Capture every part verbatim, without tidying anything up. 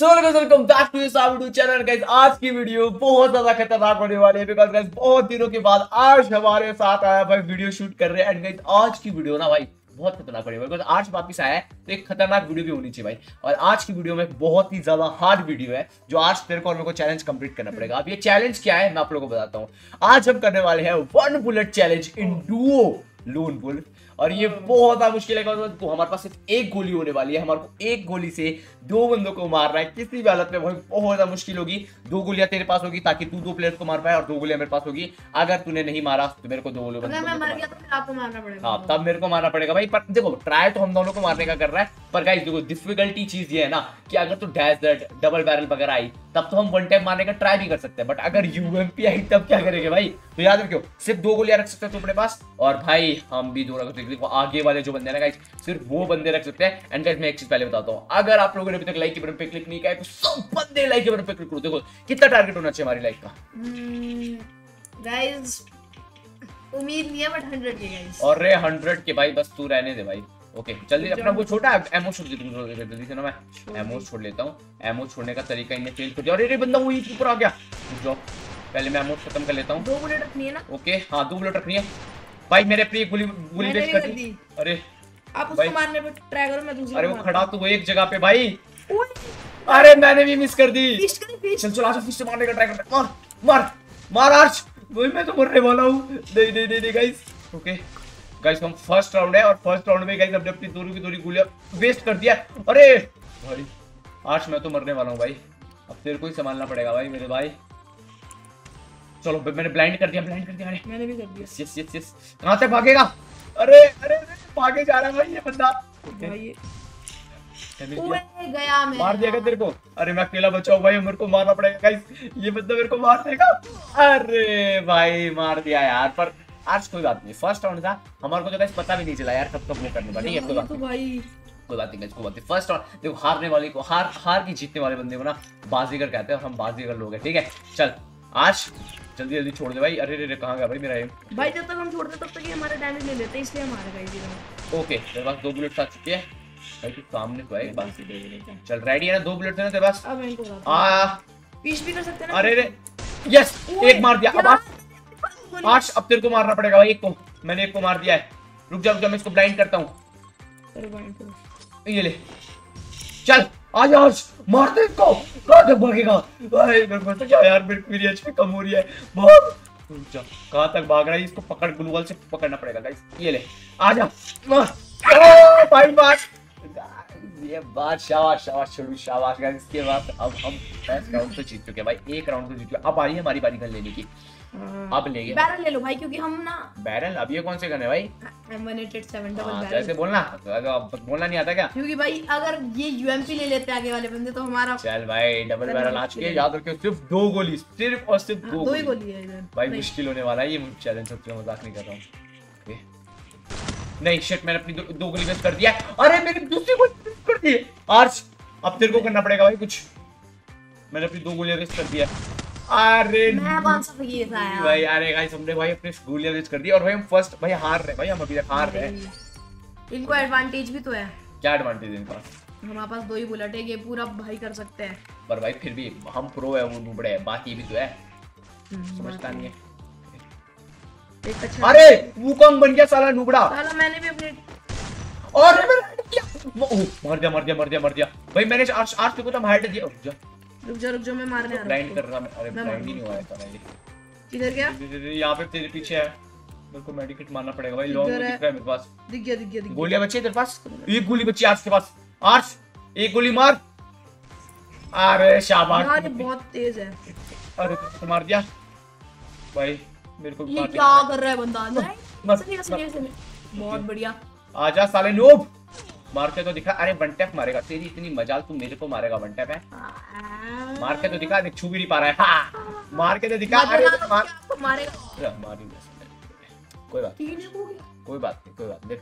So guys, welcome back to YouTube channel guys। आज की video बहुत ज्यादा खतरनाक होने वाली है because guys बहुत दिनों के बाद आज हमारे साथ आया भाई, वीडियो शूट कर रहे हैं एंड गाइस आज की वीडियो ना भाई बहुत खतरनाक होने वाली है। आज वापस आया है तो एक खतरनाक वीडियो भी होनी चाहिए भाई। और आज की वीडियो में बहुत ही ज्यादा हार्ड वीडियो है जो आज तेरे को हम लोग को चैलेंज कंप्लीट करना पड़ेगा। अब ये चैलेंज क्या है मैं आप लोगों को बताता हूँ। आज हम करने वाले हैं one bullet challenge in duo lone बुल, और ये बहुत ज्यादा मुश्किल है। तो हमारे पास सिर्फ एक गोली होने वाली है, हमारे को एक गोली से दो बंदों को मारना है किसी भी हालत में। बहुत ज्यादा मुश्किल होगी। दो गोलियां तेरे पास होगी ताकि तू दो प्लेयर्स को मार पाए, और दो गोलियां मेरे पास होगी। अगर तूने नहीं मारा तो मेरे को दो गोलियों हाँ तब मेरे को मारना पड़ेगा भाई। पर देखो ट्राई तो हम दोनों को मारने का कर रहा है, पर गाइस देखो डिफिकल्टी चीज ये है ना कि अगर तो डेजर्ट डबल बैरल वगैरह आई तब तो हम वन टाइम मारने का ट्राई भी कर सकते हैं, बट अगर यूएमपी आई तब क्या करेंगे भाई। तो याद रखियो सिर्फ दो गोलियां रख सकते हो अपने पास, और भाई हम भी दो रख, आगे वाले जो बंदे हैं ना गाइस सिर्फ वो बंदे रख सकते हैं। एंड गाइस मैं एक चीज पहले बताता हूँ, अगर आप लोगों ने अभी तक लाइक के बटन पे क्लिक नहीं किया है तो सब बंदे लाइक के बटन पे क्लिक करो। देखो कितना टारगेट होना चाहिए हमारी लाइक का गाइस, उम्मीद नहीं है बट हंड्रेड के गाइस। अरे हंड्रेड के भाई बस तू रहने दे भाई। ओके okay, जल्दी अपना वो छोटा एमओ छोड़ देता हूं जल्दी से ना। मैं एमओ छोड़ लेता हूं। एमओ छोड़ने का तरीका इनने चेंज कर दिया। अरे रे बंदा वो ही ऊपर आ गया। जाओ पहले मैं एमओ खत्म कर लेता हूं। दो बुलेट रखनी है ना। ओके okay, हां दो बुलेट रखनी है भाई। मेरे पे गोली गोली वेस्ट कर दी। अरे आप उसको मारने पे ट्राई करो, मैं दूसरे। अरे वो खड़ा तो वो एक जगह पे भाई। अरे मैंने भी मिस कर दी। चल चल आज फिर से मारने का ट्राई कर। मार मार मार आज वही मैं तो मरने वाला हूं। नहीं नहीं नहीं गाइस। ओके गाइस हम फर्स्ट राउंड है, और फर्स्ट राउंड में गाइस अपने अपनी दोनों की दोनों गोलियां वेस्ट कर दिया। अरे भाई आज मैं तो मरने वाला हूं भाई। अब तेरे को ही संभालना पड़ेगा भाई मेरे भाई। चलो मैंने ब्लाइंड कर दिया, ब्लाइंड कर दिया। अरे मैंने भी कर दिया। Yes yes yes. कहां तक भागेगा? अरे अरे भागे जा रहा है भाई ये बंदा। भाई ये ओए गया मैं। मार देगा तेरे को। अरे मैं अकेला बचा हूं भाई, मेरे को मारना पड़ेगा गाइस। ये बंदा मेरे को मार देगा। अरे भाई मार दिया यार, पर आज कोई बात नहीं। फर्स्ट राउंड था, हमारे को तो गाइस पता भी नहीं चला यार कब कब वो करने वाली है। कोई बात तो भाई कोई बात नहीं गाइस, कोई बात नहीं। फर्स्ट राउंड देखो हारने वाले को हार हार की जीतने वाले बंदे को ना बाजीगर कहते हैं, और हम बाजीगर लोग हैं। ठीक है चल आज जल्दी जल्दी छोड़ दे भाई। अरे रे रे कहां गया भाई मेरा एम भाई। जब तक हम छोड़ते तब तक ये हमारा डैमेज ले लेते हैं, इसलिए हमारा गाइस। ओके तेरे पास दो बुलेट आ चुके हैं भाई। तू सामने तो है एक बार से। चल रेडी है ना? दो बुलेट है ना तेरे पास? अब इनको आ पीस भी कर सकते हैं ना। अरे रे यस एक मार दिया। अब आज अब तेरे को मारना पड़ेगा भाई। एक को मैंने एक को मार दिया है। रुक जा रुक जा मैं इसको ब्लाइंड करता हूँ। ये ले चल आज आज मार दे इसको। कहाँ तक भागेगा भाई? मेरे को तो क्या यार मेरी एचपी कम हो रही है बहुत। रुक जा कहाँ तक भाग रहा है? इसको पकड़ ग्लू वॉल से पकड़ना पड़ेगा गाइस। ये ले आ जा भाई मार। ये बात शाबाश शाबाश छोड़ू शाबाश गाइस। इसके बाद अब हम फर्स्ट राउंड तो जीत चुके हैं भाई। एक राउंड तो जीत चुके। अब आ रही है हमारी बारी गन लेने की। अब ले गए बैरल ले लो भाई, क्योंकि हम ना बैरल। अब ये कौन से गन है भाई? M one eight eight seven double barrel. जैसे बोलना बोलना नहीं आता क्या? क्योंकि भाई अगर ये यूएमपी ले लेते आगे वाले बंदे तो हमारा। चल भाई डबल बैरल आज के याद रखियो सिर्फ दो गोली, सिर्फ और सिर्फ दो गोली। दो ही गोली है इधर भाई। मुश्किल होने वाला है ये चैलेंज सबसे, मजाक नहीं कर रहा हूं। नहीं शिट मैंने अपनी दो गोली वेस्ट कर दिया। अरे मेरी दूसरी गोली कर दी। आज अब तेरे को करना पड़ेगा भाई कुछ। मैंने अपनी दो गोलियां वेस्ट कर दिया। अरे मैं कौन सा फकीर था यार भाई। अरे गाइस हमने भाई अपने गोलियां वेस्ट कर दी, और भाई हम फर्स्ट भाई हार रहे भाई। हम अभी तक हार रहे हैं। इनको एडवांटेज भी तो है। क्या एडवांटेज है इनका? हमारे पास दो ही बुलेट है, ये पूरा भाई कर सकते हैं। पर भाई फिर भी हम प्रो है, वो नूबड़े है, बाकी भी तो है समझता नहीं है एक अच्छा। अरे वो कौन बन गया साला नूबड़ा साला। मैंने भी अपने और मार दिया मार दिया मार दिया मार दिया भाई। मैंने आज आज तक तो हाइट दिया। रुक जा रुक जा मैं मारने आ रहा हूं। ब्लाइंड कर रहा मैं। अरे ब्लाइंड ही नहीं हुआ है तो मेरे। किधर गया? यहां पे तेरे पीछे है। मेरे को मेडिकेट मारना पड़ेगा भाई। लॉन्ग दिख रहा है मेरे पास। दिख गया दिख गया दिख गया। गोलियां बची तेरे पास? एक गोली बची आज के पास। आज एक गोली मार। अरे शाबाश यार बहुत तेज है। अरे मार दिया भाई मेरे को। ये क्या कर रहा है बंदा? नहीं सुनिए सुनिए बहुत बढ़िया। आजा साले नूब। मार के तो दिखा। अरे वन टैप मारेगा तेरी इतनी मजाल। तू मेरे को मारेगा वन टैप है? मार के तो दिखा। छू भी नहीं पा रहा है। हाँ। मार के तो दिखा। अरे तो मार... तो मारेगा। मार ही कोई बात कोई बात नहीं कोई बात नहीं।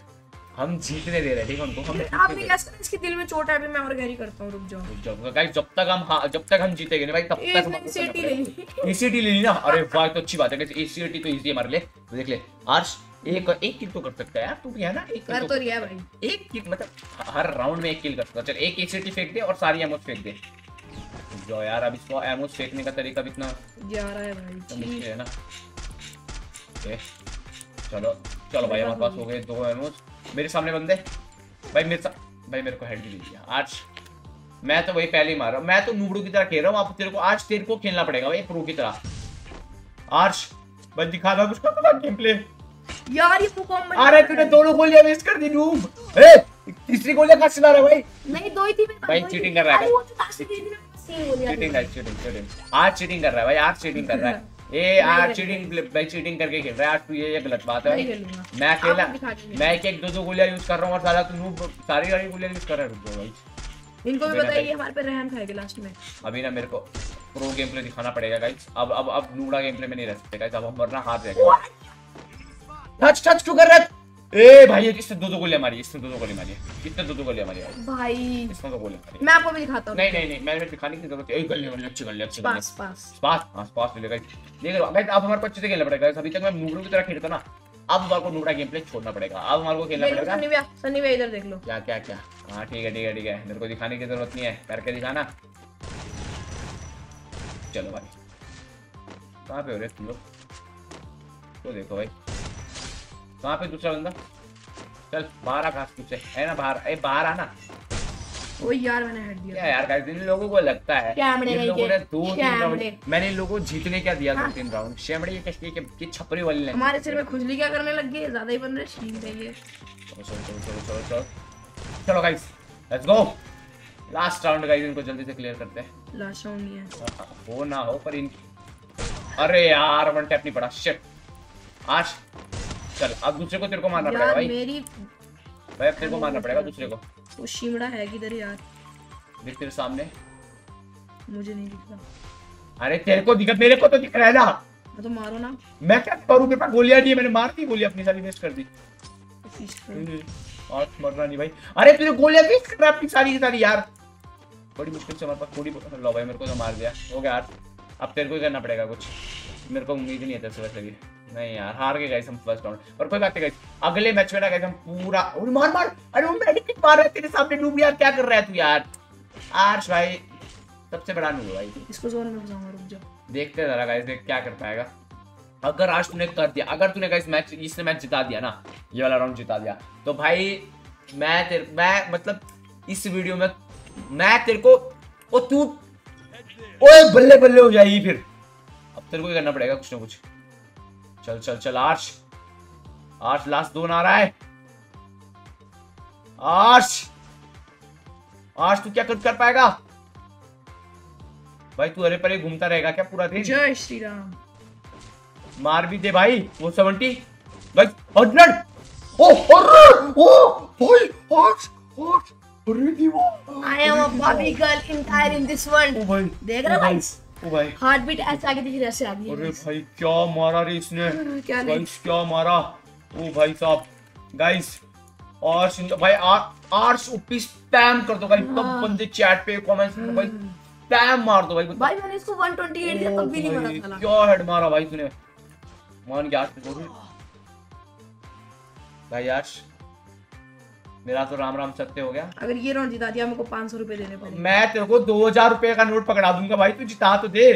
हम जीतने दे रहे हैं ठीक है उनको। हम आप भी कह सकते हैं इसके दिल में चोट है अभी। मैं और गहरी करता हूं। रुक जाओ रुक जाओ गाइस। जब तक हम जब तक हम जीतेंगे ना भाई तब तक हम एसीटी ले ली। एसीटी ले ली ना। अरे वाह तो अच्छी बात है गाइस। एसीटी तो इजी है मार ले। देख ले आर्श एक एक किल तो कर सकता है यार तू भी है ना। एक कर तो रिया भाई। एक किल मतलब हर राउंड में एक किल कर सकता है। चल एक एसीटी फेंक दे और सारी एमोस फेंक दे। जो यार अब इसको एमो फेंकने का तरीका भी इतना ग्यारह है भाई, तो मुश्किल है ना। चलो चलो भाई हमारे पास हो गए दो एमो। मेरे सामने बंदे भाई मेरे सा... भाई मेरे को हेड भी दीजिए आज। मैं तो वही पहले ही मार रहा हूँ, मैं तो नूबड़ू की तरह खेल रहा हूँ। आप तेरे को आज तेरे को खेलना पड़ेगा भाई प्रो की तरह। आज बस दिखा रहा उसका गेम प्ले यार। ये अरे तूने दोनों गोलियां वेस्ट कर दी नूब। तीसरी गोलियां कहां से ला रहा है भाई? नहीं दो ही थी भाई। चीटिंग कर रहा है चीटिंग चीटिंग चीटिंग आज चीटिंग कर रहा है भाई। आज चीटिंग कर रहा है ए आज चीटिंग भाई चीटिंग करके खेल रहा है आज तू। ये गलत बात है। मैं खेला मैं एक दो दो गोलियां यूज कर रहा हूं और साला तू नूब सारी सारी गोलियां यूज कर रहा है। रुक भाई इनको भी बताइए हमारे पे रहम खाएगा लास्ट में। अभी ना मेरे को प्रो गेम प्ले दिखाना पड़ेगा गाइस। अब अब अब नूबड़ा गेम प्ले में नहीं रह सकते गाइस। अब हम वरना हार जाएगा। टच टच क्यों कर रहा है? ए भाई इसने दो दो गोलियां मारी इसने दो दो गोलियां मारी कितने दो दो गोलियां मारी भाई इसने दो गोलियां मारी। मैं आपको भी दिखाता हूं। नहीं नहीं नहीं मैंने दिखाने की जरूरत है। एक गोली वाली अच्छी गोली अच्छी पास पास पास पास पास ले गाइस। देख लो गाइस अब हमारे को अच्छे से खेलना पड़ेगा गाइस। अभी तक मैं नूबड़ू की तरह खेलता ना, अब हमारे को नूबड़ा गेम प्ले छोड़ना पड़ेगा। अब हमारे को खेलना पड़ेगा। सनी भैया सनी भैया इधर देख लो क्या क्या क्या। हां ठीक है ठीक है ठीक है मेरे को दिखाने की जरूरत नहीं है, करके दिखाना। चलो भाई कहां पे हो रे तुम लोग? तो देखो भाई कहाँ पे दूसरा बंदा? चल बाहर आ घास तुझसे है ना बाहर। ए बाहर आना। ओ यार मैंने हट दिया। क्या यार गाइस इन लोगों को लगता है इन लोगों ने दो तीन राउंड मैंने इन लोगों को जीतने क्या दिया। दो तीन राउंड शेमड़े ये कैसे ये छपरी वाली लाइन हमारे सिर में खुजली क्या करने लग गई। ज्यादा ही बन रहे छीन देंगे। चलो चलो चलो चलो चलो चलो guys let's go last round guys. इनको जल्दी से क्लियर करते हैं। लास्ट राउंड नहीं है वो ना हो पर इन अरे यार वन टैप नहीं पड़ा शिट। आज चल अब दूसरे को तेरे को मारना पड़ेगा भाई। मेरी भाई तेरे को मारना पड़ेगा दूसरे को। वो शिमड़ा है किधर यार? देख तेरे सामने। मुझे नहीं दिख रहा। अरे तेरे को दिख मेरे को तो दिख रहा है ना। मैं तो मारो ना। मैं क्या करूं मेरे पास गोलियां नहीं है। मैंने मार दी गोलियां अपनी सारी वेस्ट कर दी। और मरना नहीं भाई। अरे तुझे गोलियां वेस्ट कर रहा अपनी सारी की सारी यार। बड़ी मुश्किल से हमारे पास थोड़ी बहुत लो भाई मेरे को तो मार दिया। हो गया यार अब तेरे को ही करना पड़ेगा कुछ। मेरे को उम्मीद नहीं है तेरे से वैसे भी। नहीं यार हार गए गाइस हम फर्स्ट राउंड पर कोई बात नहीं गाइस। अगले मैच में ना गाइस हम पूरा और मार मार अरे वो मेडिक मार रहा है तेरे सामने नूब यार। क्या कर रहा है तू यार? आर्श भाई सबसे बड़ा नूब भाई। इसको जोन में घुसाऊंगा रुक जा। देखते जरा गाइस देख क्या कर पाएगा। अगर आज तूने कर दिया अगर तूने गाइस मैच इसने मैच जिता दिया ना ये वाला राउंड जिता दिया तो भाई मैं तेरे मैं मतलब इस वीडियो में मैं तेरे को ओ तू ओए बल्ले बल्ले हो जाएगी फिर। अब तेरे को करना पड़ेगा कुछ ना कुछ। चल चल चल आर्श आर्श लास्ट दो ना रहा है आर्श आर्श तू क्या कर, कर पाएगा भाई? तू अरे परे घूमता रहेगा क्या पूरा दिन? जय श्री राम। मार भी दे भाई वो सेवेंटी भाई हंड्रेड। ओ अरे ओ भाई आर्श आर्श अरे की वो आई एम अ बॉबी girl entire in this world. देख रहा भाई भाई हार्ट बीट ऐसा आगे दिख रहा से आ गई। अरे भाई क्या मारा रे इसने क्या गाइस क्या मारा। ओ भाई साहब गाइस और भाई आर्स ओपी स्पैम कर दो गाइस। सब बंदे चैट पे कमेंट्स में भाई स्पैम मार दो भाई। भाई मैंने इसको एक सौ अट्ठाईस दिया तब भी नहीं मारा साला। क्या हेड मारा भाई तूने मान गया आज तो भाई। आर्स मेरा तो राम राम सत्य हो गया। अगर ये राउंड जिता दिया मेरे को पाँच सौ रुपए देने पड़ेंगे। मैं तेरे को दो हजार रुपए का नोट पकड़ा दूंगा भाई तू जिता तो दे।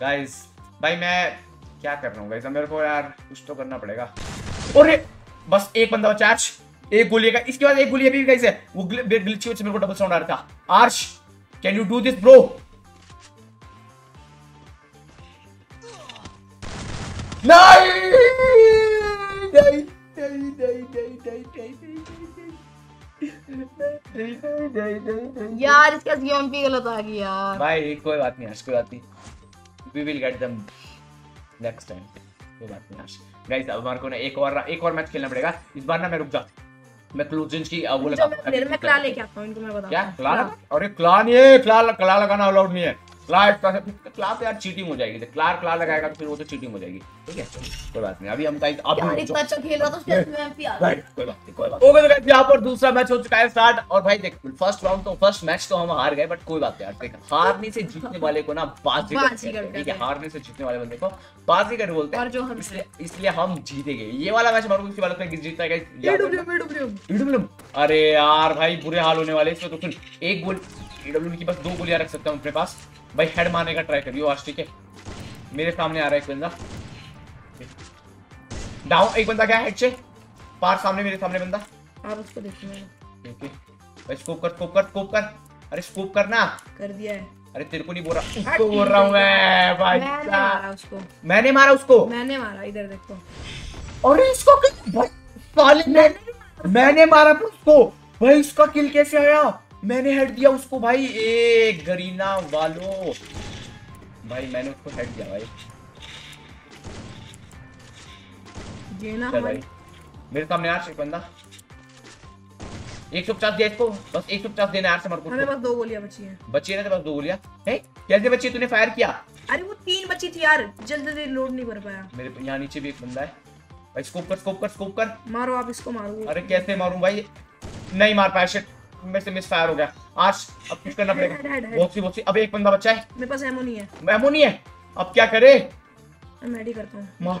गाइस भाई मैं क्या कर रहा हूँ गाइस मेरे को यार कुछ तो करना पड़ेगा। अरे बस एक बंदा बचा आर्श एक गोली का इसके बाद एक गोली अभी गाइस है वो ग्लिच से मेरे को डबल साउंड आ रहा था। Arsh can you do this bro? नहीं यार इसका सीएमपी गलत आ गया यार। भाई कोई बात नहीं आश कोई बात नहीं we will get them next time कोई बात नहीं आश। गाइस अब हमारे को ना एक और एक और मैच खेलना पड़ेगा इस बार ना। मैं रुक जा मैं क्लोजिंग की वो लगा मैं क्ला लेके आता हूं इनको। मैं बता क्या क्ला? अरे क्ला नहीं है क्ला क्ला लगाना अलाउड नहीं है। क्ला क्ला पे यार चीटिंग हो जाएगी। क्ला क्ला लगाएगा तो फिर वो तो चीटिंग हो जाएगी। ठीक है कोई बात नहीं अभी हम गाइस आप भी इतना अच्छा खेल रहा था उसके एमपी आ गया। कोई बात नहीं कोई बात हो गया गाइस। यहां पर दूसरा मैच हो चुका है स्टार्ट। और भाई देख फर्स्ट राउंड तो फर्स्ट मैच तो हम हार गए बट कोई बात नहीं यार। देख हारने से जीतने वाले को ना बाजी करते हैं। ठीक है हारने से जीतने वाले बंदे को बाजीगर बोलते हैं। और जो हम इसलिए हम जीतेंगे ये वाला मैच मारू इसके वाला तो जीतता है गाइस। डब्ल्यू डब्ल्यू डब्ल्यू अरे यार भाई बुरे हाल होने वाले इसमें तो। एक गोल ईडब्ल्यू की बस दो गोलियां रख सकता हूँ अपने पास। भाई हेड मारने का ट्राई करियो आज, ठीक है। मेरे सामने आ रहा है एक बंदा डाउन, एक बंदा गया हेड से पार, सामने मेरे सामने बंदा। आप उसको देखिए भाई, स्कोप कर स्कोप कर स्कोप कर। अरे स्कोप करना कर दिया है। अरे तेरे को नहीं बोल रहा, उसको बोल रहा हूँ मैं। भाई मैंने मारा उसको, मैंने मारा। इधर देखो, और इसको मैंने मारा उसको। भाई इसका किल कैसे आया, मैंने हेड दिया उसको। भाई एक गरीना वालों, भाई मैंने उसको हेड दिया। भाई ये ना भाई मेरे सामने यार एक बंदा, एक सौ पचास दिया इसको, बस एक सौ पचास देना यार से मर को। हमें बस दो गोलियां बची हैं, बची ना तो बस दो गोलियां। कैसे बची, तूने फायर किया? अरे वो तीन बची थी यार, जल्दी जल्दी लोड नहीं कर पाया। मेरे यहाँ नीचे भी एक बंदा है भाई, स्कोप कर स्कोप कर स्कोप कर। मारो आप इसको, मारो। अरे कैसे मारूं भाई, नहीं मार पाया, शिट मेरे से मिस फायर हो गया। आज अब कुछ करना पड़ेगा, बहुत सी बहुत सी। अब एक बंदा बचा है, मेरे पास एमो नहीं है, एमो नहीं है। अब क्या करे, मैं ही करता हूं। मार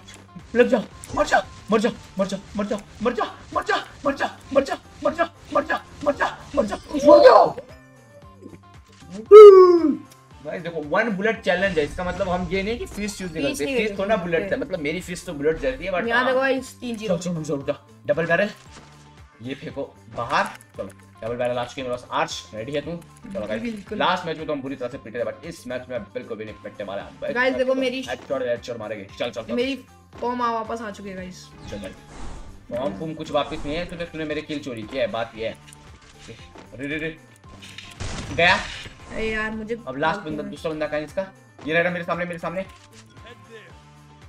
लग जा, मर जा मर जा मर जा मर जा मर जा मर जा मर जा मर जा मर जा मर जा मर जा मर जा मर जा। गाइस देखो वन बुलेट चैलेंज है, इसका मतलब हम ये नहीं कि फिश यूज नहीं करते, फिश तो ना बुलेट है, मतलब मेरी फिश तो बुलेट जलती है। बट यहां देखो गाइस तीन जीरो डबल बैरल, ये फेंको बाहर। चलो डबल बैरल लास्ट के मेरे पास आर्च रेडी है। तुम चलो गाइस, लास्ट मैच में तो हम बुरी तरह से पीटे थे, बट इस मैच में बिल्कुल भी नहीं पीटने वाले। गाइस देखो मेरी हेडशॉट हेडशॉट मारेंगे। चल चल मेरी फॉर्म वापस आ चुकी है गाइस। चल फॉर्म फॉर्म कुछ वापस नहीं है, तूने तूने मेरे किल चोरी किया है, बात ये है। अरे रे गया यार मुझे। अब लास्ट बंदा, दूसरा बंदा कहां है इसका? ये रहा मेरे सामने, मेरे सामने।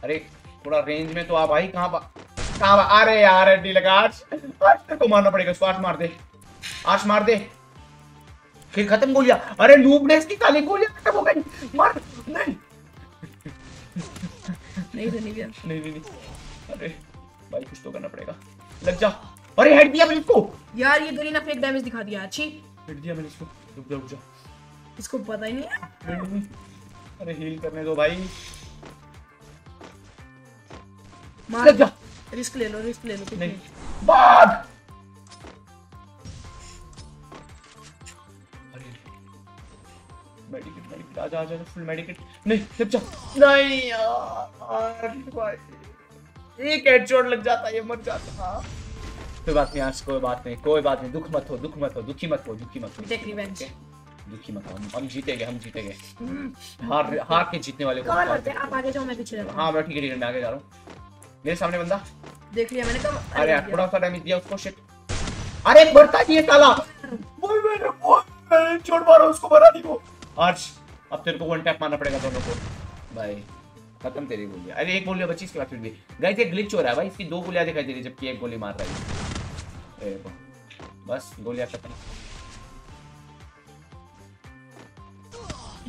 अरे थोड़ा रेंज में तो आ भाई, कहां कहां? अरे यार एडी लगा, आज तेरे को मारना पड़ेगा। स्वाट मार दे, आर्च मार दे, फिर खत्म गोलियां। अरे नूब ने इसकी काली गोलियां खत्म हो गई। मार नहीं नहीं नहीं नहीं नहीं। अरे भाई कुछ तो करना पड़ेगा, लग जा। अरे हेड दिया मैंने इसको यार, ये गरीना फेक डैमेज दिखा दिया। अच्छी हेड दिया मैंने इसको, रुक जा रुक जा, इसको पता ही नहीं। अरे हील करने दो भाई, मार जा। रिस्क ले लो, रिस्क ले लो। नहीं भाग। अरे मेडिकेट मेडिकेट, आजा आजा फुल मेडिकेट। नहीं लग जा, नहीं यार भाई एक हेडशॉट लग जाता, ये मर जाता। कोई बात नहीं आज, कोई बात नहीं कोई बात नहीं, दुख मत हो दुख मत हो दुखी मत हो दुखी मत हो। टेक रिवेंज, दुखी मत हो। हम जीते गए, हम जीते गए। हार हार के जीतने वाले को करते हैं। आप आगे जाओ, मैं पीछे रहूंगा। हां मैं ठीक है, मैं आगे जा रहा हूं। मेरे सामने बंदा देख लिया मैंने कब। अरे यार थोड़ा सा डैमेज दिया उसको, शिट। अरे मरता नहीं है साला, बोल मेरे को छोड़ मारो उसको, मारा नहीं वो। आज अब तेरे को वन टैप मारना पड़ेगा दोनों को भाई, खत्म तेरी गोलियां। अरे एक गोली बची इसके बाद। फिर भी गाइस ये ग्लिच हो रहा है भाई, इसकी दो गोलियां दिखाई दे रही जबकि एक गोली मार रहा है। बस गोलियां खत्म,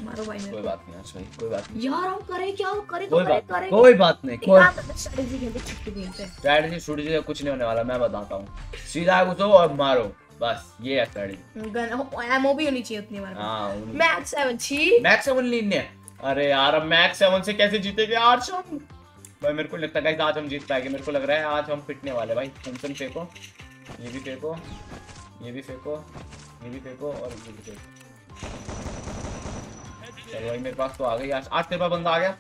मारो भाई। कोई बात नहीं आज भाई, कोई बात नहीं यार। हम करे क्या, हम करे तो करे करे कोई बात नहीं। कोई स्ट्रेटजी खेलते, छुट्टी खेलते, स्ट्रेटजी छुट्टी से कुछ नहीं होने वाला। मैं बताता हूं, सीधा घुसो और मारो, बस ये है स्ट्रेटजी। गन एमओ भी होनी चाहिए उतनी बार। हां मैक्स सेवन छी, मैक्स सेवन लीन ने। अरे यार अब मैक्स सेवन से कैसे जीतेंगे यार हम? भाई मेरे को लगता है गाइस आज हम जीत पाएंगे, मेरे को लग रहा है आज हम पिटने वाले। भाई टेंशन फेंको, ये भी फेंको, ये भी फेंको, ये भी फेंको और ये भी फेंको। चलो भाई मेरे पास तो आ गई आज, आज तेरे पास बंदा आ गया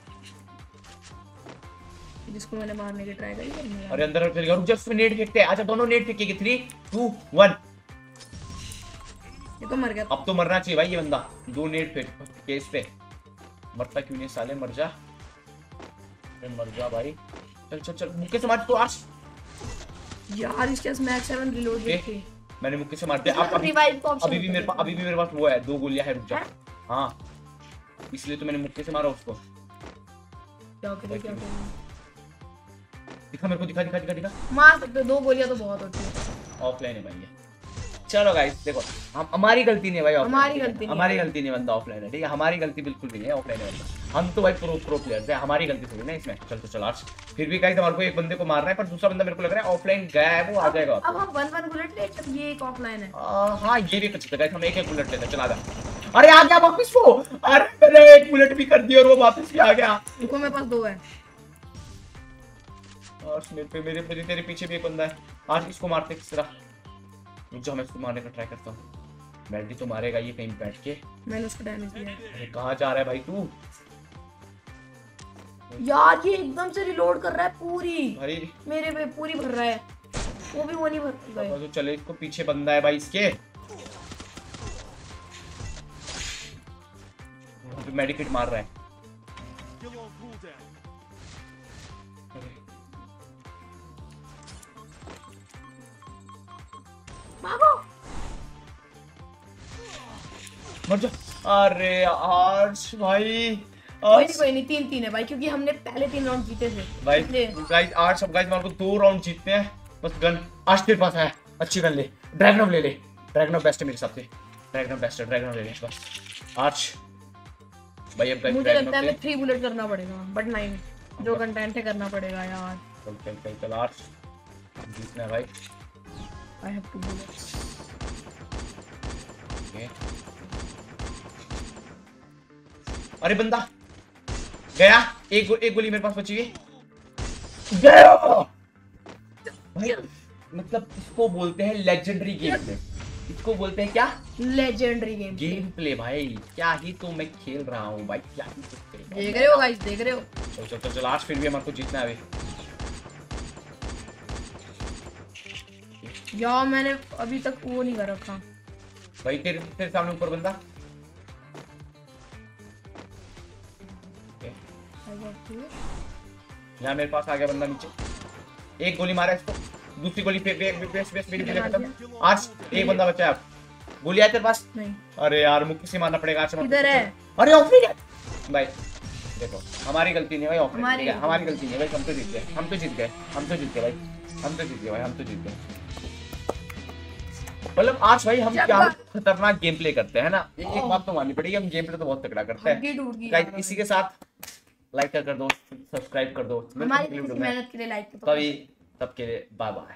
जिसको मैंने मारने की ट्राई करी। अरे अंदर चल गया, रुक जा। उसमें नेट फेंकते हैं, अच्छा दोनों नेट फेंकेंगे। Three two one. ये तो मर गया, अब तो मरना चाहिए भाई। ये बंदा दो नेट फेंक के इस पे मरता क्यों नहीं साले, मर जा मर जा भाई। चल चल चल मुक्के से मार तो आज यार, इसके मैक्स सेवन रिलोड देखी मैंने, मुक्के से मार दिया। अब अभी भी मेरे पास अभी भी मेरे पास वो है, दो गोलियां है। रुक जा, हां इसलिए तो मैंने मुक्के से मारा उसको। क्या करे क्या करे, दिखा मेरे को, दिखा दिखा दिखा दिखा। मार सकते हो, दो गोलियां तो बहुत होती है। ऑफलाइन है भाई ये। चलो गाइस देखो हम, हमारी गलती नहीं है भाई, हमारी गलती नहीं, हमारी गलती नहीं। बंदा ऑफलाइन है, ठीक है, हमारी गलती बिल्कुल भी नहीं है। ऑफलाइन है बंदा, हम तो भाई प्रो प्रो प्लेयर्स है, हमारी गलती थोड़ी ना इसमें। चल तो चल आज फिर भी गाइस हमारे को एक बंदे को मारना है, पर दूसरा बंदा मेरे को लग रहा है ऑफलाइन गया है, वो आ जाएगा। अब हम वन वन बुलेट ले, तब ये एक ऑफलाइन है। हां ये भी कुछ गाइस, हम एक एक बुलेट लेते हैं। चला जा, अरे आ गया वापस वो। अरे मैंने एक बुलेट भी कर दी और वो वापस भी आ गया। देखो मेरे पास दो है और मेरे पे मेरे पे तेरे पीछे भी एक बंदा है। आज इसको मारते किस तरह, मुझे हमें इसको मारने का ट्राई करता हूं। मेल्टी तो मारेगा ये कहीं बैठ के। मैंने उसको डैमेज दिया। अरे कहाँ जा रहा है भाई तू? यार ये एकदम से रिलोड कर रहा है पूरी। भाई मेरे पे पूरी भर रहा है। वो भी वो नहीं भरता है। तो चले इसको पीछे बंदा है भाई इसके। तो मेडिकेट मार रहा है। मर जा। अरे आर्श भाई कोई नहीं कोई नहीं, तीन तीन है भाई क्योंकि हमने पहले तीन राउंड जीते थे भाई। गाइस आठ सब गाइस को दो राउंड जीतते हैं बस। गन आज तेरे पास है, अच्छी गन ले। ड्रैगनॉफ ले ले, ड्रैगनॉफ बेस्ट है मेरे हिसाब से। ड्रैगनॉफ बेस्ट है, ड्रैगनॉफ ले ले बस। आज भाई अब मुझे लगता है मैं तीन बुलेट करना पड़ेगा बट नाइन जो कंटेंट है करना पड़ेगा यार। चल चल चल चल आठ जीतना है भाई। I have two bullet. अरे बंदा गया। एक गो, एक गोली मेरे पास बची है। गया भाई। मतलब इसको बोलते हैं लेजेंडरी गेम प्ले। इसको बोलते हैं क्या? लेजेंडरी गेम गेम प्ले भाई। क्या ही तो मैं खेल रहा हूँ भाई, क्या ही तो खेल रहा हूं। देख रहे हो गाइस, देख रहे हो। चलो चलो चलो लास्ट फिर भी हमारे को जीतना है अभी। यार मैंने अभी तक वो नहीं कर रखा भाई। तेरे तेरे सामने ऊपर बंदा। यहाँ मेरे पास आ गया बंदा नीचे। एक गोली मारा इसको, दूसरी गोली पे पे पे पे मेरी गोली खत्म। आज एक बंदा बचा है। आप गोली आए तेरे पास? नहीं। अरे यार मुक्की से मारना पड़ेगा आज। इधर है। अरे ऑफलाइन है भाई। देखो हमारी गलती नहीं भाई, ऑफलाइन है हमारी गलती नहीं भाई। हम तो जीत गए, हम तो जीत गए, हम तो जीत गए भाई, हम तो जीत गए भाई, हम तो जीत गए। मतलब आज भाई हम क्या खतरनाक गेम प्ले करते हैं ना। एक बात तो माननी पड़ेगी, हम गेम प्ले तो बहुत तगड़ा करते हैं। इसी के साथ लाइक कर दो, सब्सक्राइब कर दो। हमारी मेहनत के लिए लाइक। तभी तब के लिए बाय बाय।